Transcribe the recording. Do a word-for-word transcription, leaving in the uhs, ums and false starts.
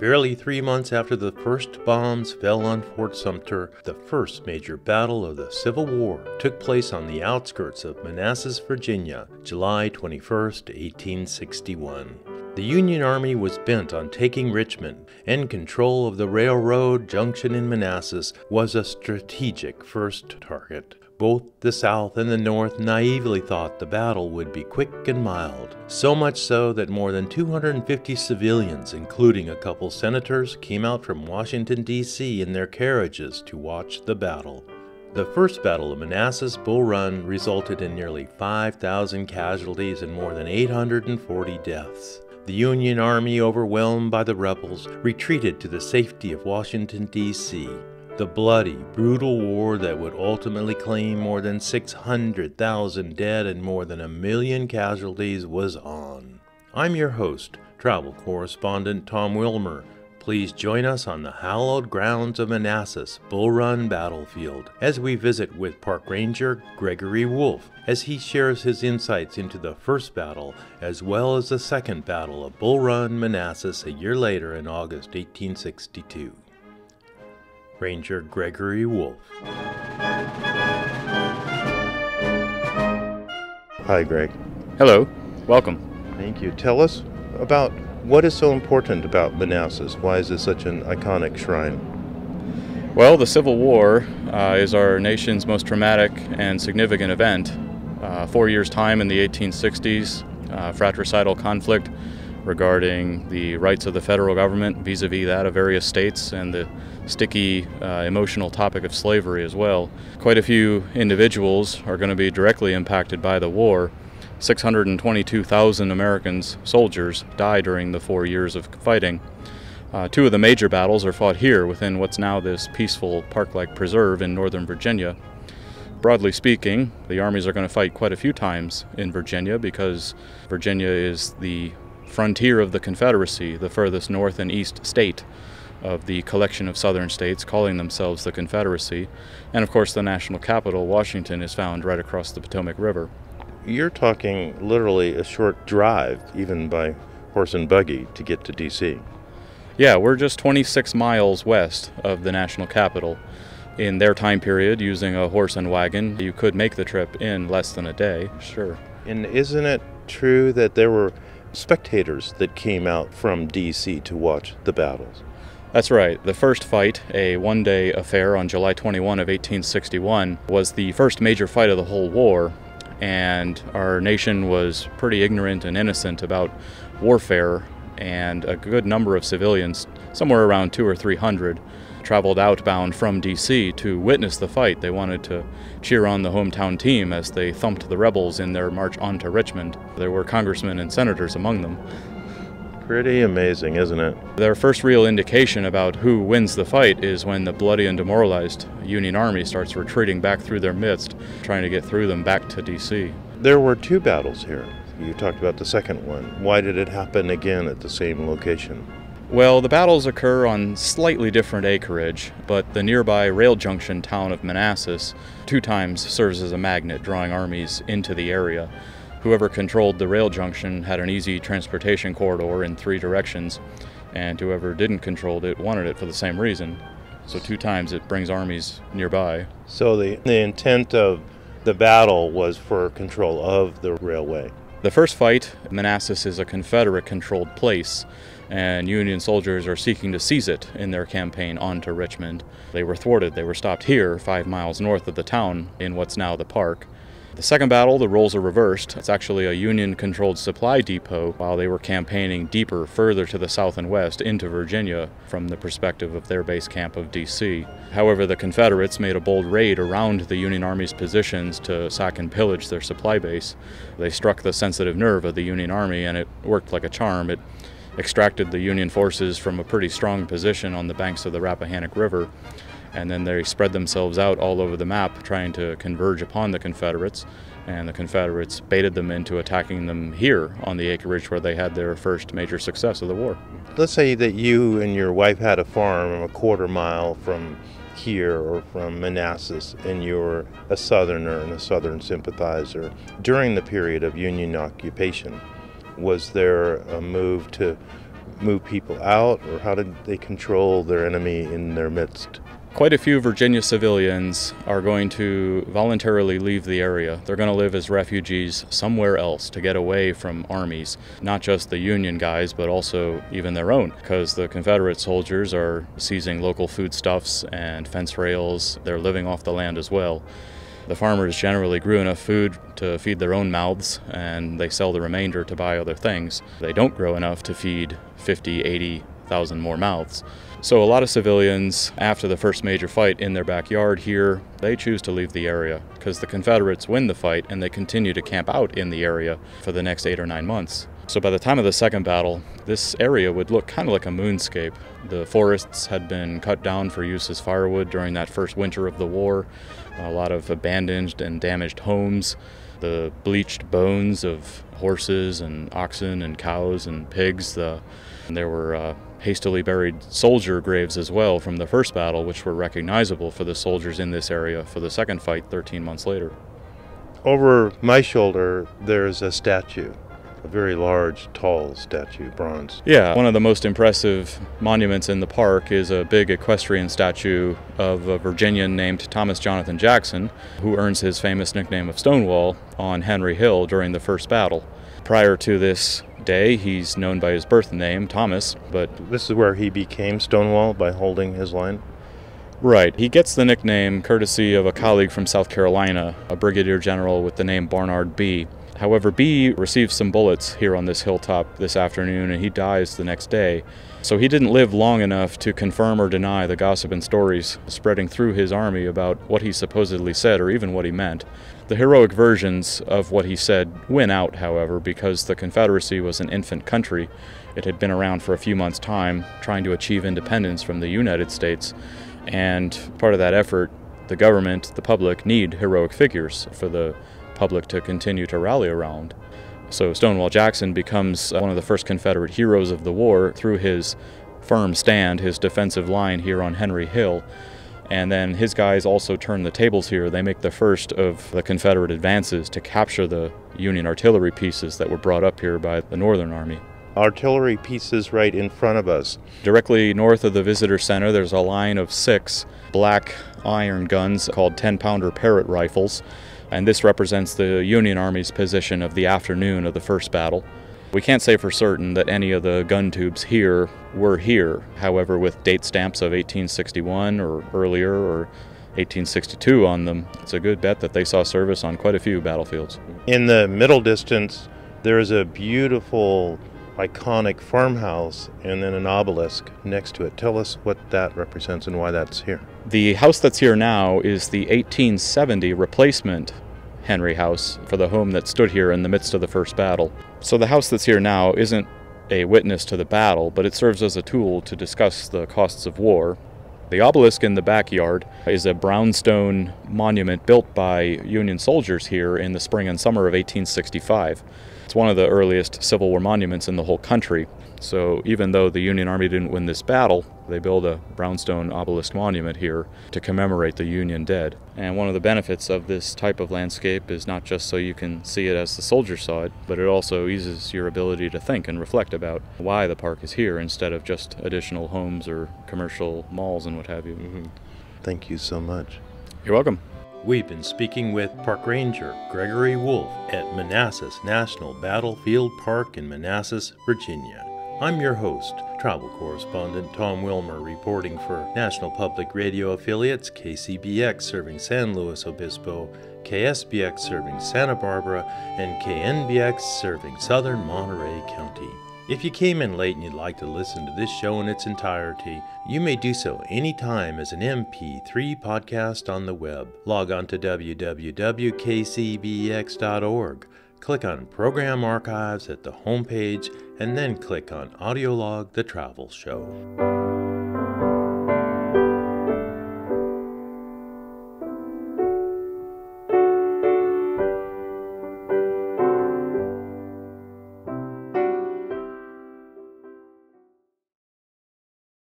Barely three months after the first bombs fell on Fort Sumter, the first major battle of the Civil War took place on the outskirts of Manassas, Virginia, July twenty-first, eighteen sixty-one. The Union Army was bent on taking Richmond, and control of the railroad junction in Manassas was a strategic first target. Both the South and the North naively thought the battle would be quick and mild, so much so that more than two hundred fifty civilians, including a couple senators, came out from Washington, D C in their carriages to watch the battle. The First Battle of Manassas Bull Run resulted in nearly five thousand casualties and more than eight hundred forty deaths. The Union Army, overwhelmed by the rebels, retreated to the safety of Washington, D C The bloody, brutal war that would ultimately claim more than six hundred thousand dead and more than a million casualties was on. I'm your host, travel correspondent Tom Wilmer. Please join us on the hallowed grounds of Manassas Bull Run Battlefield as we visit with Park Ranger Gregory Wolf as he shares his insights into the first battle as well as the second battle of Bull Run, Manassas a year later in August eighteen sixty-two. Ranger Gregory Wolf. Hi, Greg. Hello. Welcome. Thank you. Tell us about what is so important about Manassas. Why is this such an iconic shrine? Well, the Civil War uh, is our nation's most traumatic and significant event. Uh, four years' time in the eighteen sixties, uh, fratricidal conflict regarding the rights of the federal government vis-a-vis that of various states, and the sticky uh, emotional topic of slavery as well. Quite a few individuals are going to be directly impacted by the war. six hundred twenty-two thousand Americans soldiers die during the four years of fighting. Uh, two of the major battles are fought here within what's now this peaceful park-like preserve in northern Virginia. Broadly speaking, the armies are going to fight quite a few times in Virginia because Virginia is the frontier of the Confederacy, the furthest north and east state of the collection of southern states calling themselves the Confederacy. And of course the national capital, Washington, is found right across the Potomac River. You're talking literally a short drive, even by horse and buggy, to get to D C. Yeah, we're just twenty-six miles west of the national capital. In their time period, using a horse and wagon, you could make the trip in less than a day, sure. And isn't it true that there were spectators that came out from D C to watch the battles? That's right. The first fight, a one-day affair on July twenty-first of eighteen sixty-one, was the first major fight of the whole war, and our nation was pretty ignorant and innocent about warfare, and a good number of civilians, somewhere around two or three hundred, traveled outbound from D C to witness the fight. They wanted to cheer on the hometown team as they thumped the rebels in their march on to Richmond. There were congressmen and senators among them. Pretty amazing, isn't it? Their first real indication about who wins the fight is when the bloody and demoralized Union Army starts retreating back through their midst, trying to get through them back to D C. There were two battles here. You talked about the second one. Why did it happen again at the same location? Well, the battles occur on slightly different acreage, but the nearby rail junction town of Manassas two times serves as a magnet, drawing armies into the area. Whoever controlled the rail junction had an easy transportation corridor in three directions, and whoever didn't control it wanted it for the same reason. So two times it brings armies nearby. So the, the intent of the battle was for control of the railway. The first fight, Manassas is a Confederate-controlled place, and Union soldiers are seeking to seize it in their campaign onto Richmond. They were thwarted. They were stopped here, five miles north of the town, in what's now the park. The second battle, the roles are reversed. It's actually a Union-controlled supply depot while they were campaigning deeper, further to the south and west, into Virginia, from the perspective of their base camp of D C. However, the Confederates made a bold raid around the Union Army's positions to sack and pillage their supply base. They struck the sensitive nerve of the Union Army, and it worked like a charm. It extracted the Union forces from a pretty strong position on the banks of the Rappahannock River, and then they spread themselves out all over the map trying to converge upon the Confederates, and the Confederates baited them into attacking them here on the acreage where they had their first major success of the war. Let's say that you and your wife had a farm a quarter mile from here or from Manassas, and you're a Southerner and a Southern sympathizer. During the period of Union occupation, was there a move to move people out, or how did they control their enemy in their midst? Quite a few Virginia civilians are going to voluntarily leave the area. They're going to live as refugees somewhere else to get away from armies, not just the Union guys, but also even their own, because the Confederate soldiers are seizing local foodstuffs and fence rails. They're living off the land as well. The farmers generally grew enough food to feed their own mouths, and they sell the remainder to buy other things. They don't grow enough to feed fifty, eighty thousand more mouths. So a lot of civilians, after the first major fight in their backyard here, they choose to leave the area because the Confederates win the fight and they continue to camp out in the area for the next eight or nine months. So by the time of the second battle, this area would look kind of like a moonscape. The forests had been cut down for use as firewood during that first winter of the war. A lot of abandoned and damaged homes, the bleached bones of horses and oxen and cows and pigs. The, and there were uh, hastily buried soldier graves as well from the first battle, which were recognizable for the soldiers in this area for the second fight thirteen months later. Over my shoulder, there's a statue. A very large, tall statue, bronze. Yeah, one of the most impressive monuments in the park is a big equestrian statue of a Virginian named Thomas Jonathan Jackson, who earns his famous nickname of Stonewall on Henry Hill during the first battle. Prior to this day, he's known by his birth name, Thomas, but... This is where he became Stonewall, by holding his line? Right. He gets the nickname courtesy of a colleague from South Carolina, a brigadier general with the name Barnard Bee. However, Bee received some bullets here on this hilltop this afternoon, and he dies the next day. So he didn't live long enough to confirm or deny the gossip and stories spreading through his army about what he supposedly said or even what he meant. The heroic versions of what he said went out, however, because the Confederacy was an infant country. It had been around for a few months' time, trying to achieve independence from the United States, and part of that effort, the government, the public, need heroic figures for the public to continue to rally around. So Stonewall Jackson becomes one of the first Confederate heroes of the war through his firm stand, his defensive line here on Henry Hill. And then his guys also turn the tables here. They make the first of the Confederate advances to capture the Union artillery pieces that were brought up here by the Northern Army. Artillery pieces right in front of us. Directly north of the visitor center, there's a line of six black iron guns called ten pounder Parrott rifles. And this represents the Union Army's position of the afternoon of the first battle. We can't say for certain that any of the gun tubes here were here. However, with date stamps of eighteen sixty-one or earlier or eighteen sixty-two on them, it's a good bet that they saw service on quite a few battlefields. In the middle distance, there is a beautiful, iconic farmhouse and then an obelisk next to it. Tell us what that represents and why that's here. The house that's here now is the eighteen seventy replacement Henry House for the home that stood here in the midst of the first battle. So the house that's here now isn't a witness to the battle, but it serves as a tool to discuss the costs of war. The obelisk in the backyard is a brownstone monument built by Union soldiers here in the spring and summer of eighteen sixty-five. It's one of the earliest Civil War monuments in the whole country. So even though the Union Army didn't win this battle, they build a brownstone obelisk monument here to commemorate the Union dead. And one of the benefits of this type of landscape is not just so you can see it as the soldiers saw it, but it also eases your ability to think and reflect about why the park is here instead of just additional homes or commercial malls and what have you. Mm-hmm. Thank you so much. You're welcome. We've been speaking with Park Ranger Gregory Wolf at Manassas National Battlefield Park in Manassas, Virginia. I'm your host, travel correspondent Tom Wilmer, reporting for National Public Radio affiliates K C B X serving San Luis Obispo, K S B X serving Santa Barbara, and K N B X serving southern Monterey County. If you came in late and you'd like to listen to this show in its entirety, you may do so anytime as an M P three podcast on the web. Log on to w w w dot k c b x dot org, click on Program Archives at the homepage, and then click on Audiolog the Travel Show.